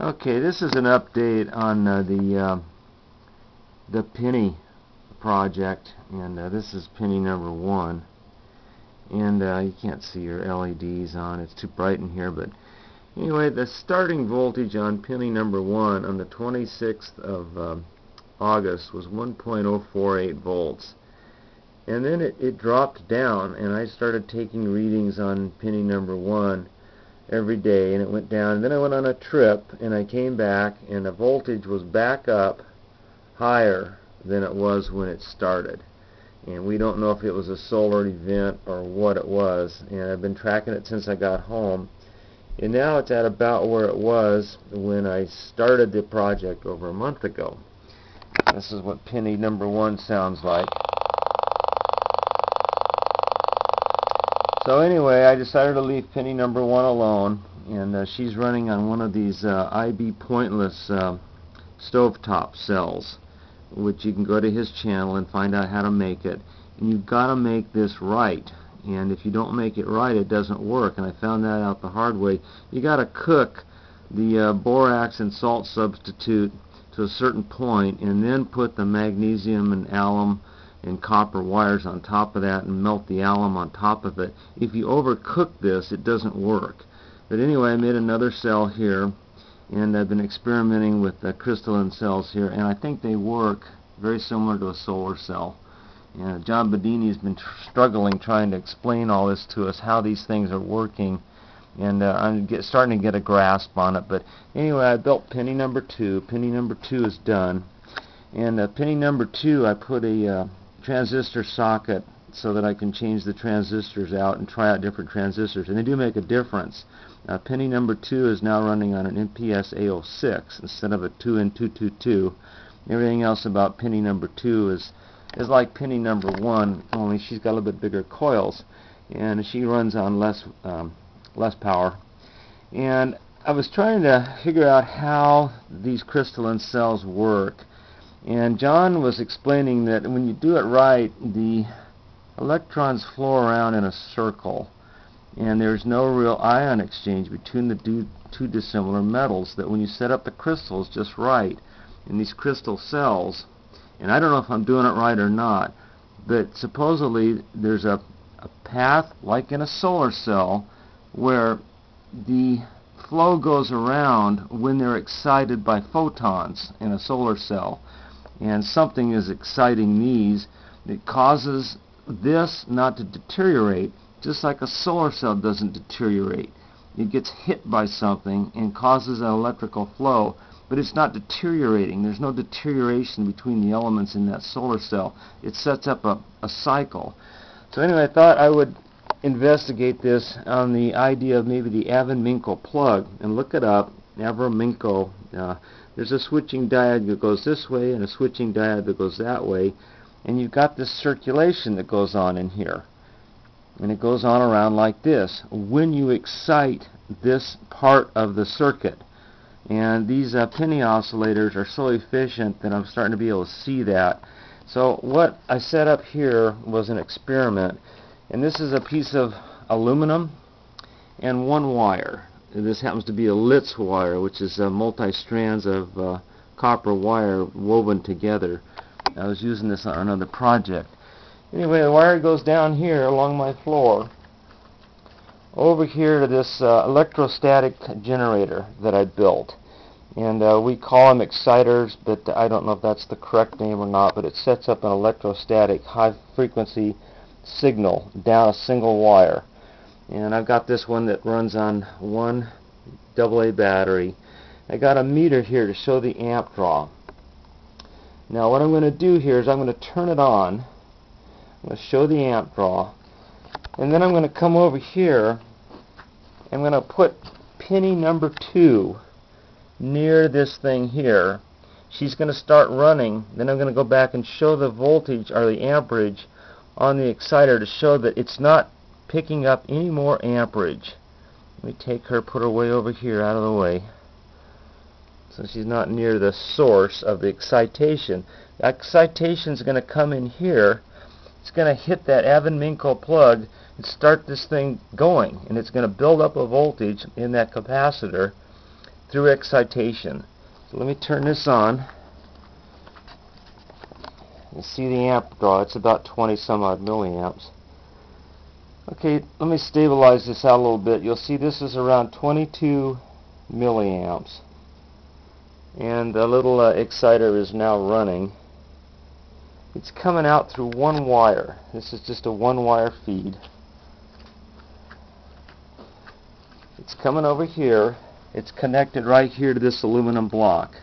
Okay, this is an update on the Penny project, and this is Penny number 1. And you can't see your LEDs on; it's too bright in here. But anyway, the starting voltage on Penny number 1 on the 26th of August was 1.048 volts, and then it dropped down, and I started taking readings on Penny number 1 every day, and it went down. And then I went on a trip, and I came back, and the voltage was back up higher than it was when it started. And we don't know if it was a solar event or what it was, and I've been tracking it since I got home, and now it's at about where it was when I started the project over a month ago. This is what Penny number 1 sounds like. So anyway, I decided to leave Penny number 1 alone, and she's running on one of these IB Pointless stovetop cells, which you can go to his channel and find out how to make it. And you've got to make this right, and if you don't make it right, it doesn't work. And I found that out the hard way. You got to cook the borax and salt substitute to a certain point, and then put the magnesium and alum and copper wires on top of that and melt the alum on top of it. If you overcook this, it doesn't work. But anyway, I made another cell here, and I've been experimenting with the crystalline cells here, and I think they work very similar to a solar cell. And John Bedini has been struggling trying to explain all this to us, how these things are working, and I'm starting to get a grasp on it. But anyway, I built Penny number 2. Penny number 2 is done, and Penny number 2, I put a transistor socket so that I can change the transistors out and try out different transistors, and they do make a difference. Penny number 2 is now running on an MPSA06 instead of a 2N222. Everything else about Penny number 2 is like Penny number 1, only she's got a little bit bigger coils, and she runs on less power. And I was trying to figure out how these crystalline cells work, and John was explaining that when you do it right, the electrons flow around in a circle, and there's no real ion exchange between the two dissimilar metals, that when you set up the crystals just right in these crystal cells, and I don't know if I'm doing it right or not, but supposedly there's a path like in a solar cell where the flow goes around when they're excited by photons in a solar cell, and something is exciting these that causes this not to deteriorate, just like a solar cell doesn't deteriorate. It gets hit by something and causes an electrical flow, but it's not deteriorating. There's no deterioration between the elements in that solar cell. It sets up a cycle. So anyway, I thought I would investigate this on the idea of maybe the Avramenko plug, and look it up. Avramenko, there's a switching diode that goes this way and a switching diode that goes that way, and you've got this circulation that goes on in here, and it goes on around like this when you excite this part of the circuit. And these Penny oscillators are so efficient that I'm starting to be able to see that. So what I set up here was an experiment, and this is a piece of aluminum and one wire, and this happens to be a Litz wire, which is multi-strands of copper wire woven together. I was using this on another project. Anyway, the wire goes down here along my floor over here to this electrostatic generator that I built, and we call them exciters, but I don't know if that's the correct name or not, but it sets up an electrostatic high frequency signal down a single wire. And I've got this one that runs on one AA battery. I got a meter here to show the amp draw. Now what I'm going to do here is I'm going to turn it on. I'm going to show the amp draw, and then I'm going to come over here. I'm going to put Penny number 2 near this thing here. She's going to start running. Then I'm going to go back and show the voltage or the amperage on the exciter to show that it's not picking up any more amperage. Let me take her, put her way over here out of the way, so she's not near the source of the excitation. The excitation is going to come in here. It's going to hit that Avramenko plug and start this thing going, and it's going to build up a voltage in that capacitor through excitation. So let me turn this on. You see the amp draw, it's about 20 some odd milliamps. Okay, let me stabilize this out a little bit. You'll see this is around 22 milliamps. And the little exciter is now running. It's coming out through one wire. This is just a one wire feed. It's coming over here. It's connected right here to this aluminum block.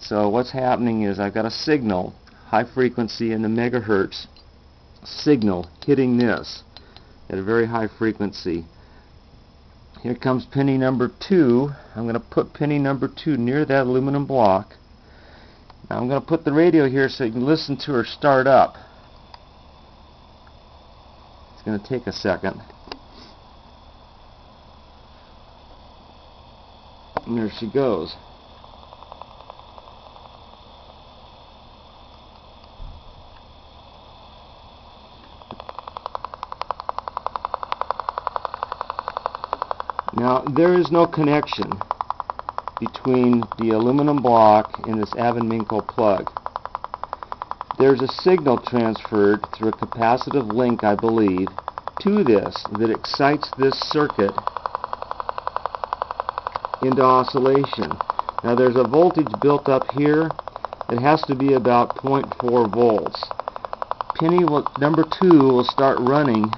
So what's happening is I've got a signal, high frequency in the megahertz signal, hitting this at a very high frequency. Here comes penny number 2. I'm going to put penny number 2 near that aluminum block. Now I'm going to put the radio here so you can listen to her start up. It's going to take a second. And there she goes. Now, there is no connection between the aluminum block and this Avramenko plug. There's a signal transferred through a capacitive link, I believe, to this that excites this circuit into oscillation. Now, there's a voltage built up here. It has to be about 0.4 volts. Penny number 2 will start running,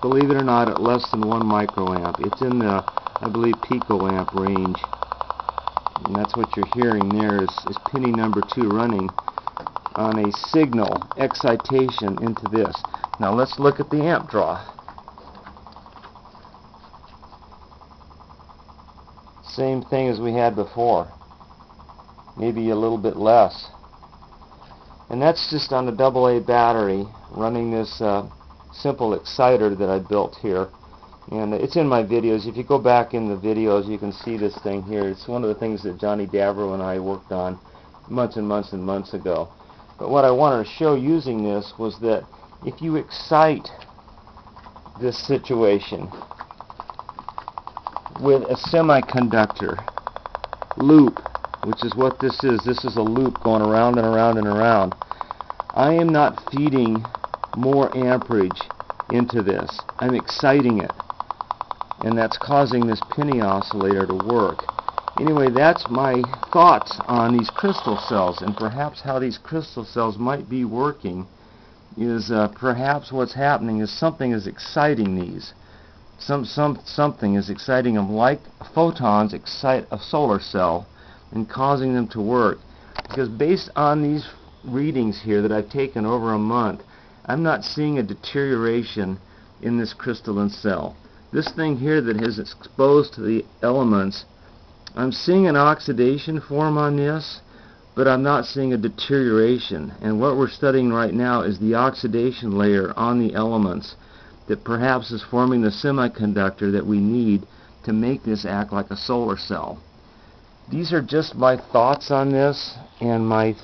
believe it or not, at less than 1 microamp. It's in the, I believe, picoamp range. And that's what you're hearing there is penny number 2 running on a signal excitation into this. Now let's look at the amp draw. Same thing as we had before. Maybe a little bit less. And that's just on the AA battery running this simple exciter that I built here. And it's in my videos. If you go back in the videos, you can see this thing here. It's one of the things that Johnny Davro and I worked on months and months and months ago. But what I wanted to show using this was that if you excite this situation with a semiconductor loop, which is what this is a loop going around and around and around. I am not feeding more amperage into this. I'm exciting it. And that's causing this penny oscillator to work. Anyway, that's my thoughts on these crystal cells, and perhaps how these crystal cells might be working is perhaps what's happening is something is exciting these. Something is exciting them, like photons excite a solar cell and causing them to work. Because based on these readings here that I've taken over a month, I'm not seeing a deterioration in this crystalline cell. This thing here that is exposed to the elements, I'm seeing an oxidation form on this, but I'm not seeing a deterioration. And what we're studying right now is the oxidation layer on the elements that perhaps is forming the semiconductor that we need to make this act like a solar cell. These are just my thoughts on this and my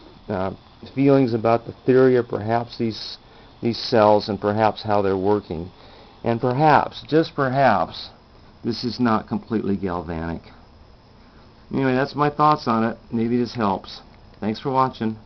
feelings about the theory of perhaps these cells and perhaps how they're working. And perhaps, just perhaps, this is not completely galvanic. Anyway, that's my thoughts on it. Maybe this helps. Thanks for watching.